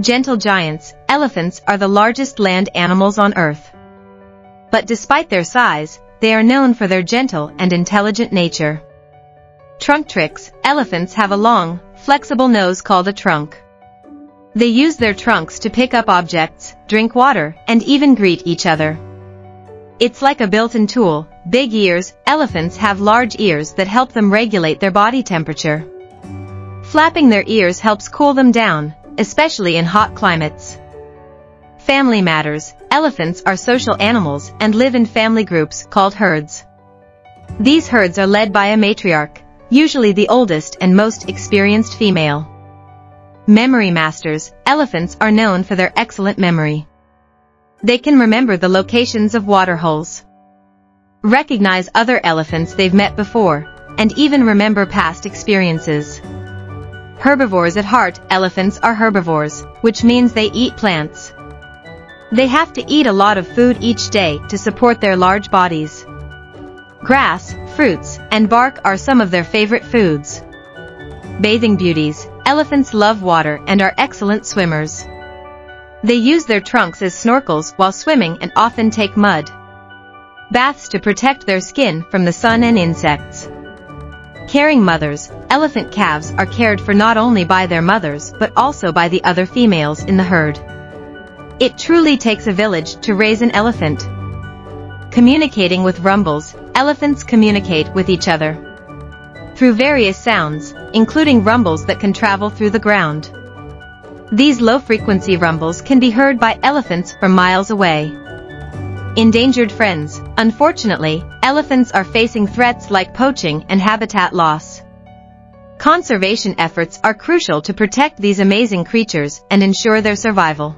Gentle giants, elephants are the largest land animals on Earth. But despite their size, they are known for their gentle and intelligent nature. Trunk tricks. Elephants have a long, flexible nose called a trunk. They use their trunks to pick up objects, drink water, and even greet each other. It's like a built-in tool. Big ears. Elephants have large ears that help them regulate their body temperature. Flapping their ears helps cool them down, especially in hot climates. Family matters. Elephants are social animals and live in family groups called herds. These herds are led by a matriarch, usually the oldest and most experienced female. Memory masters. Elephants are known for their excellent memory. They can remember the locations of waterholes, recognize other elephants they've met before, and even remember past experiences. Herbivores at heart. Elephants are herbivores, which means they eat plants. They have to eat a lot of food each day to support their large bodies. Grass, fruits, and bark are some of their favorite foods. Bathing beauties. Elephants love water and are excellent swimmers. They use their trunks as snorkels while swimming and often take mud baths to protect their skin from the sun and insects. Caring mothers. Elephant calves are cared for not only by their mothers but also by the other females in the herd. It truly takes a village to raise an elephant. Communicating with rumbles. Elephants communicate with each other through various sounds, including rumbles that can travel through the ground. These low-frequency rumbles can be heard by elephants from miles away. Endangered friends. Unfortunately, elephants are facing threats like poaching and habitat loss. Conservation efforts are crucial to protect these amazing creatures and ensure their survival.